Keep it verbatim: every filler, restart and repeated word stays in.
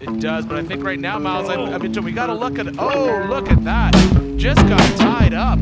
It does, but I think right now, Miles, I, I mean, we gotta look at, oh, look at that. Just got tied up.